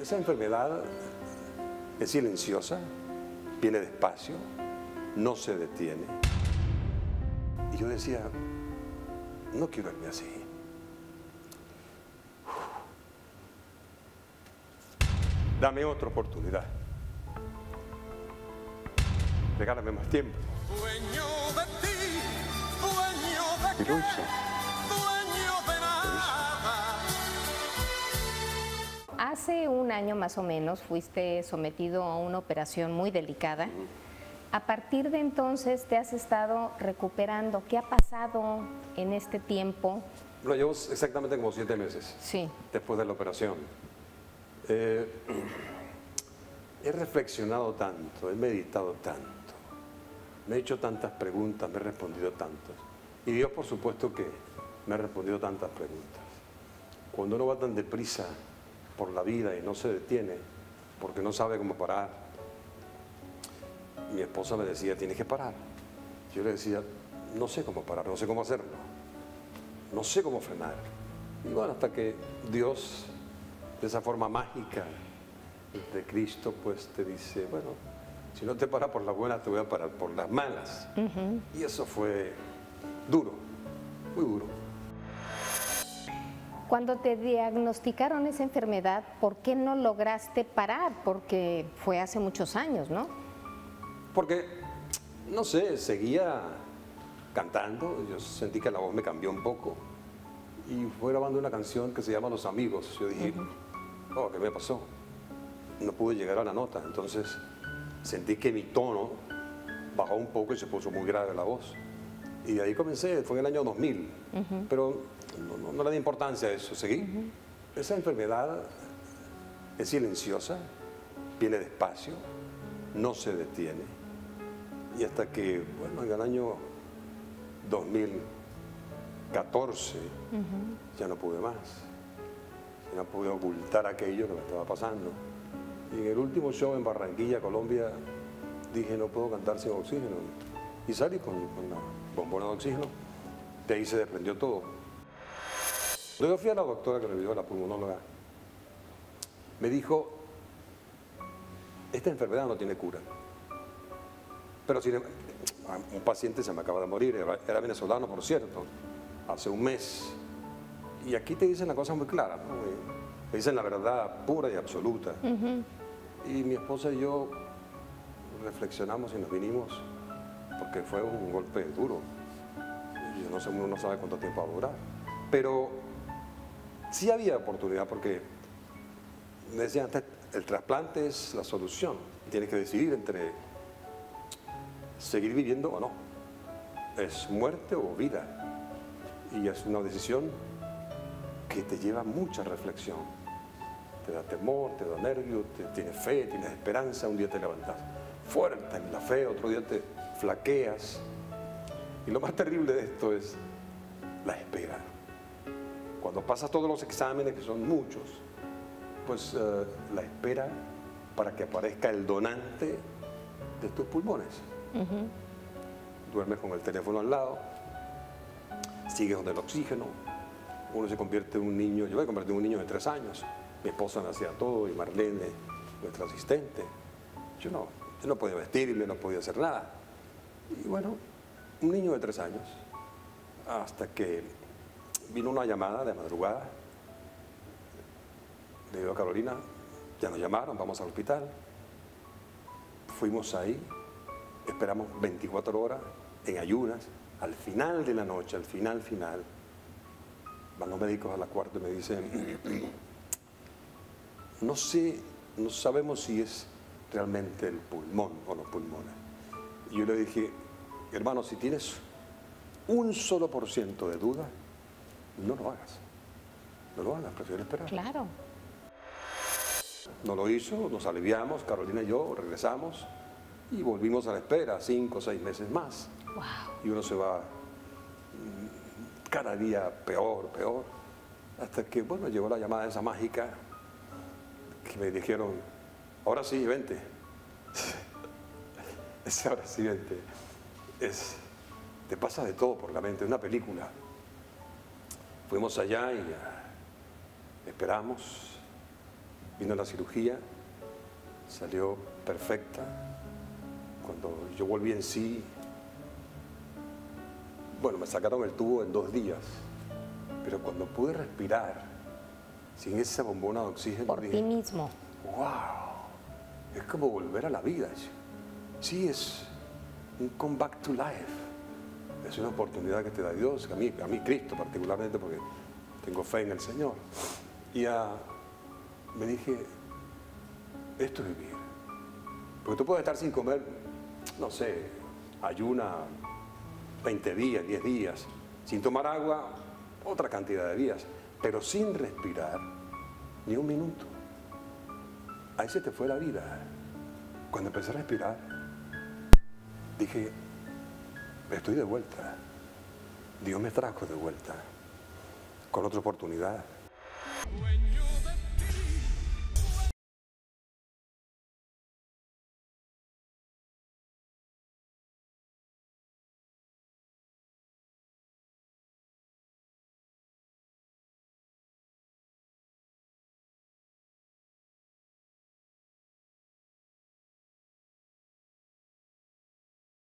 Esa enfermedad es silenciosa, viene despacio, no se detiene. Y yo decía, no quiero irme así. Dame otra oportunidad. Regálame más tiempo. Dueño de ti, dueño de qué, dueño de nada. Hace un año más o menos fuiste sometido a una operación muy delicada. A partir de entonces te has estado recuperando. ¿Qué ha pasado en este tiempo? Lo llevo exactamente como 7 meses. Sí. Después de la operación. He reflexionado tanto, he meditado tanto, me he hecho tantas preguntas, me he respondido tantas. Y Dios, por supuesto, que me ha respondido tantas preguntas. Cuando uno va tan deprisa por la vida y no se detiene, porque no sabe cómo parar, mi esposa me decía, tienes que parar. Yo le decía, no sé cómo parar, no sé cómo hacerlo, no sé cómo frenar. Y bueno, hasta que Dios, de esa forma mágica de Cristo, pues te dice, bueno, si no te paras por las buenas, te voy a parar por las malas. Y eso fue duro, muy duro. Cuando te diagnosticaron esa enfermedad, ¿por qué no lograste parar? Porque fue hace muchos años, ¿no? Porque, no sé, seguía cantando, yo sentí que la voz me cambió un poco. Y fue grabando una canción que se llama Los Amigos. Yo dije, oh, ¿qué me pasó? No pude llegar a la nota, entonces sentí que mi tono bajó un poco y se puso muy grave la voz. Y de ahí comencé, fue en el año 2000, pero no le di importancia a eso, seguí. Esa enfermedad es silenciosa, viene despacio, no se detiene. Y hasta que, bueno, en el año 2014, ya no pude más. Ya no pude ocultar aquello que me estaba pasando. Y en el último show en Barranquilla, Colombia, dije, no puedo cantar sin oxígeno. Y salí con la bombona de oxígeno. De ahí se desprendió todo. Luego fui a la doctora que me vio, la pulmonóloga. Me dijo, esta enfermedad no tiene cura. Pero si un paciente se me acaba de morir, era venezolano, por cierto, hace un mes. Y aquí te dicen la cosa muy clara, ¿no? Te dicen la verdad pura y absoluta. Y mi esposa y yo reflexionamos y nos vinimos, porque fue un golpe duro. Yo no sé, uno no sabe cuánto tiempo va a durar. Pero sí había oportunidad, porque me decían, el trasplante es la solución. Tienes que decidir entre seguir viviendo o no. Es muerte o vida. Y es una decisión que te lleva mucha reflexión. Te da temor, te da nervio, tienes fe, tienes esperanza. Un día te levantas fuerte en la fe, otro día te flaqueas. Y lo más terrible de esto es la espera. Cuando pasas todos los exámenes, que son muchos, pues la espera para que aparezca el donante de tus pulmones. Duermes con el teléfono al lado, sigues con el oxígeno, uno se convierte en un niño. Yo me convertí en un niño de 3 años, mi esposa me hacía todo, y Marlene, nuestra asistente. Yo no podía vestirme, no podía hacer nada. Y bueno, un niño de 3 años, hasta que vino una llamada de madrugada. Le digo a Carolina, ya nos llamaron, vamos al hospital. Fuimos ahí, esperamos 24 horas en ayunas. Al final de la noche, al final, van los médicos a la cuarta y me dicen, no sé, no sabemos si es realmente el pulmón o los pulmones. Y yo le dije, hermano, si tienes un solo % de duda, no lo hagas. No lo hagas, prefiero esperar. Claro. No lo hizo, nos aliviamos, Carolina y yo regresamos y volvimos a la espera 5 o 6 meses más. Wow. Y uno se va cada día peor, peor, hasta que, bueno, llegó la llamada esa mágica que me dijeron, ahora sí, vente. Ese ahora sí, vente. Te pasa de todo por la mente, es una película. Fuimos allá y esperamos. Vino la cirugía, salió perfecta. Cuando yo volví en sí, bueno, me sacaron el tubo en 2 días, pero cuando pude respirar sin esa bombona de oxígeno... Por ti mismo. ¡Wow! Es como volver a la vida. Sí, es un come back to life. Es una oportunidad que te da Dios, a mí Cristo particularmente, porque tengo fe en el Señor. Y me dije, esto es vivir. Porque tú puedes estar sin comer, no sé, ayuna 20 días, 10 días, sin tomar agua, otra cantidad de días, pero sin respirar ni un minuto. Ahí se te fue la vida. Cuando empecé a respirar, dije, estoy de vuelta. Dios me trajo de vuelta con otra oportunidad.